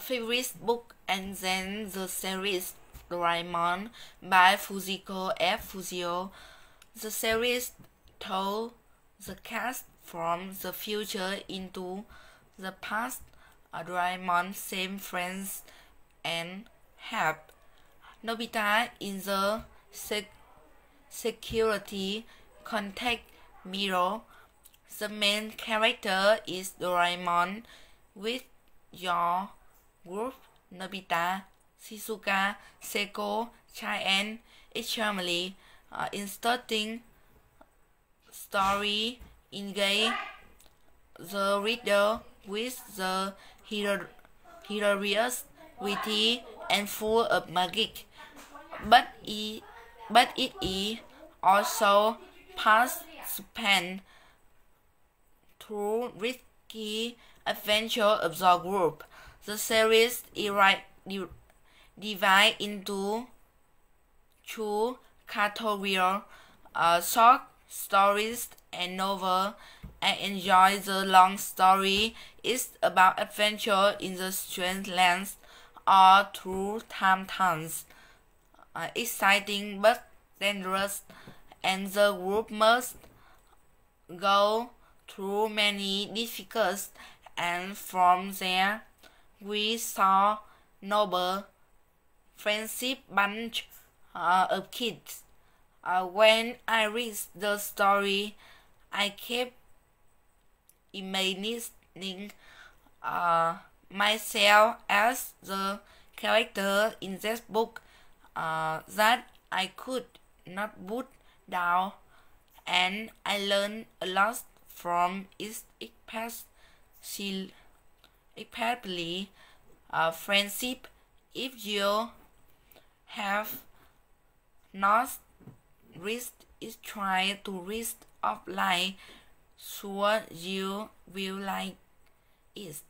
favorite book and then the series Doraemon by Fujiko F. Fujio. The series told the cast from the future into the past. Doraemon saves friends and helps Nobita in the security contact mirror. The main character is Doraemon with your group Nobita, Shizuka, Seiko, Chai, and its family. Interesting story engage the reader with the hilarious witty and full of magic, but it is also past span through risky adventure of the group. The series is divided into two categories: short stories and novel. I enjoy the long story. It's about adventure in the strange lands or through time tunnels. Exciting but dangerous, and the group must go through many difficulties, and from there we saw noble friendship bunch of kids. When I read the story, I kept imagining myself as the character in this book that I could not put down, and I learned a lot from its past. Apparently, friendship, if you have not read it, try to read offline, so you will like it.